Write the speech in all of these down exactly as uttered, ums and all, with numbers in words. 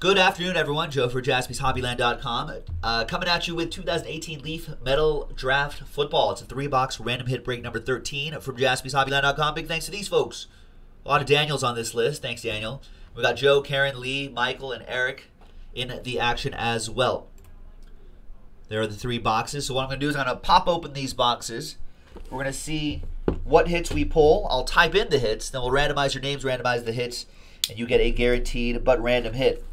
Good afternoon, everyone. Joe for jazpies hobbyland dot com. Uh, coming at you with two thousand eighteen Leaf Metal Draft Football. It's a three-box random hit break number thirteen from jazpies hobbyland dot com. Big thanks to these folks. A lot of Daniels on this list. Thanks, Daniel. We got Joe, Karen, Lee, Michael, and Eric in the action as well. There are the three boxes. So what I'm going to do is I'm going to pop open these boxes. We're going to see what hits we pull. I'll type in the hits. Then we'll randomize your names, randomize the hits, and you get a guaranteed but random hit.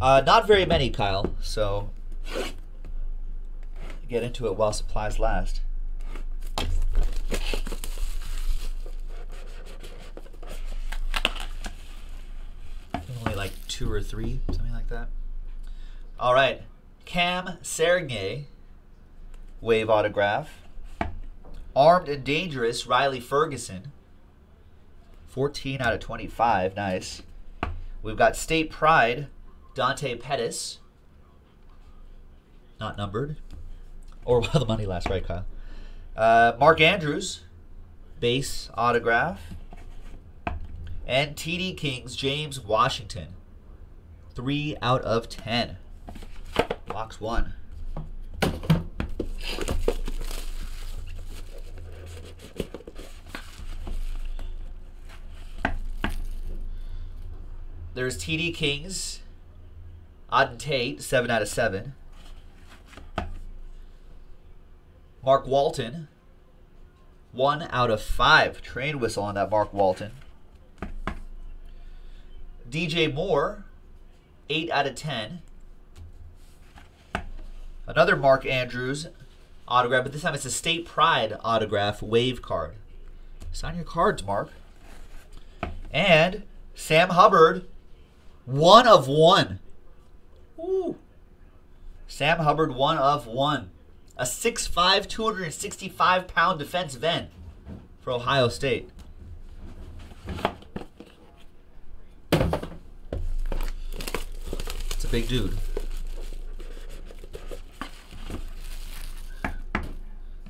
Uh, not very many, Kyle, so get into it while supplies last. Only like two or three, something like that. All right, Cam Sergey, wave autograph. Armed and Dangerous, Riley Ferguson. fourteen out of twenty-five, nice. We've got State Pride, Dante Pettis, not numbered, or while the money lasts, right, Kyle? Uh, Mark Andrews, base autograph, and T D Kings, James Washington, three out of ten, box one. There's T D Kings. Auden Tate, seven out of seven. Mark Walton, one out of five. Train whistle on that Mark Walton. D J Moore, eight out of ten. Another Mark Andrews autograph, but this time it's a State Pride autograph wave card. Sign your cards, Mark. And Sam Hubbard, one of one. Ooh. Sam Hubbard, one of one. A six five, two sixty-five pound defensive end for Ohio State. It's a big dude.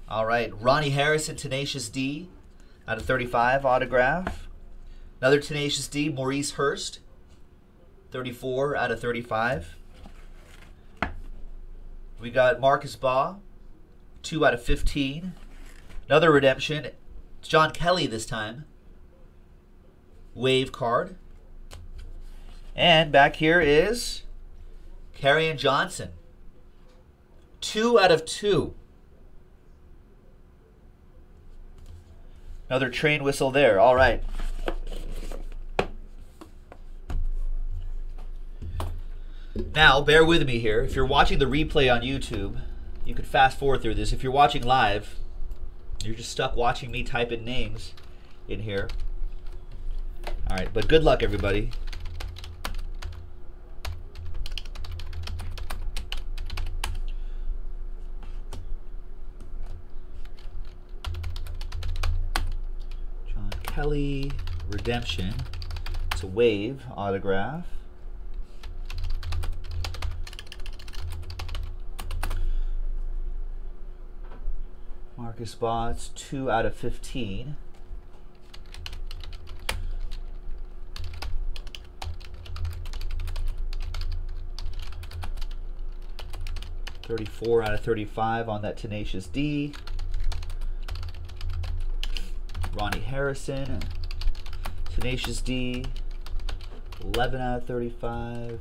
All right, Ronnie Harrison, Tenacious D, out of thirty-five, autograph. Another Tenacious D, Maurice Hurst, thirty-four out of thirty-five. We got Marcus Baugh, two out of fifteen. Another redemption. It's John Kelly this time. Wave card. And back here is Kerryon Johnson. two out of two. Another train whistle there. All right. Now, bear with me here. If you're watching the replay on YouTube, you could fast forward through this. If you're watching live, you're just stuck watching me type in names in here. All right, but good luck, everybody. John Kelly, redemption. It's a wave autograph. Marcus Baugh, it's two out of fifteen. thirty-four out of thirty-five on that Tenacious D. Ronnie Harrison, Tenacious D, eleven out of thirty-five.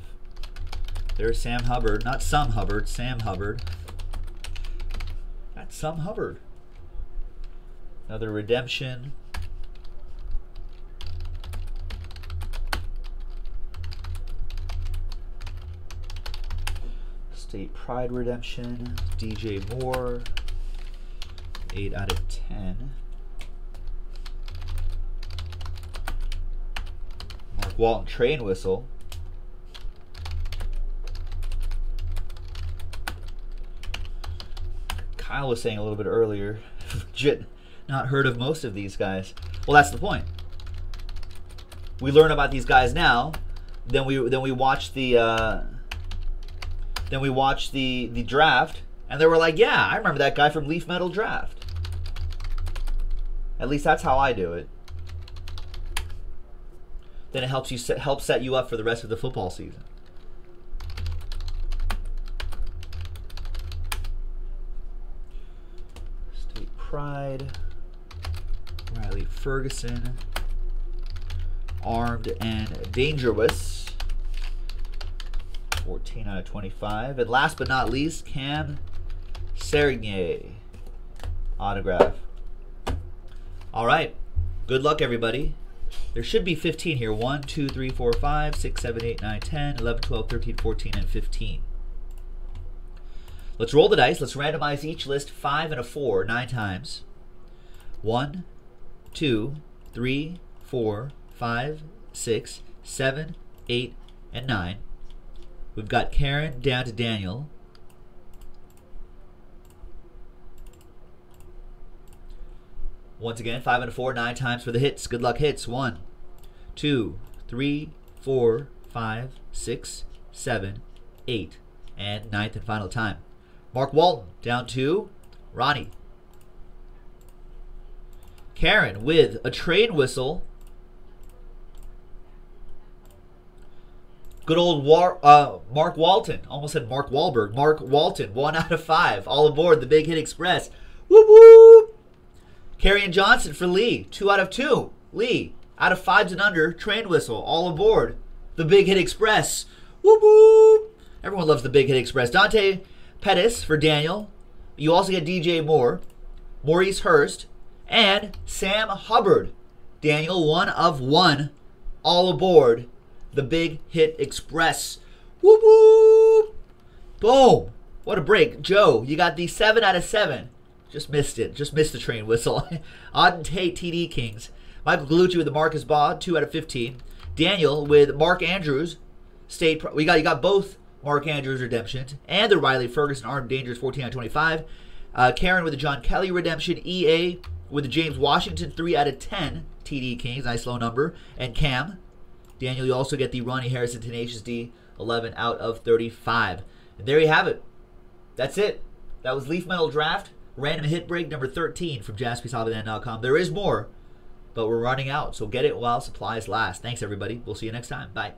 There's Sam Hubbard, not some Hubbard, Sam Hubbard. That's some Hubbard. Another redemption. State Pride redemption. D J Moore. eight out of ten. Mark Walton train whistle. Kyle was saying a little bit earlier. Legit. Not heard of most of these guys. Well, that's the point. We learn about these guys now, then we then we watch the uh, then we watch the the draft, And they were like, yeah, I remember that guy from Leaf Metal Draft. At least that's how I do it. Then it helps you set, help set you up for the rest of the football season. State Pride, Riley Ferguson, Armed and Dangerous, fourteen out of twenty-five. And last but not least, Cam Sergey, autograph. All right, good luck, everybody. There should be fifteen here. one, two, three, four, five, six, seven, eight, nine, ten, eleven, twelve, thirteen, fourteen, and fifteen. Let's roll the dice. Let's randomize each list five and a four nine times. one, two, three, four, five, six, seven, eight, and nine. We've got Karen down to Daniel. Once again, five and a four, nine times for the hits. Good luck, hits. One, two, three, four, five, six, seven, eight, and ninth and final time. Mark Walton down to Ronnie. Karen with a train whistle. Good old War, uh, Mark Walton. Almost said Mark Wahlberg. Mark Walton, one out of five. All aboard the Big Hit Express. Whoop, whoop. Kerryon Johnson for Lee, two out of two. Lee, out of fives and under, train whistle, all aboard the Big Hit Express. Whoop, whoop. Everyone loves the Big Hit Express. Dante Pettis for Daniel. You also get D J Moore, Maurice Hurst, and Sam Hubbard. Daniel, one of one, all aboard the Big Hit Express. Whoop, whoop. Boom. What a break. Joe, you got the seven out of seven. Just missed it. Just missed the train whistle. Auden Tate, T D Kings. Michael Gallucci with the Marcus Baugh, two out of fifteen. Daniel with Mark Andrews. State Pro we got you got both Mark Andrews redemptions and the Riley Ferguson Armed Dangerous fourteen out of twenty-five. Uh, Karen with the John Kelly redemption. E A with the James Washington three out of ten. T D Kings, nice low number. And Cam. Daniel, you also get the Ronnie Harrison Tenacious D eleven out of thirty-five. And there you have it. That's it. That was Leaf Metal Draft. Random hit break number thirteen from jazpies hobby land dot com. There is more, but we're running out, so get it while supplies last. Thanks, everybody. We'll see you next time. Bye.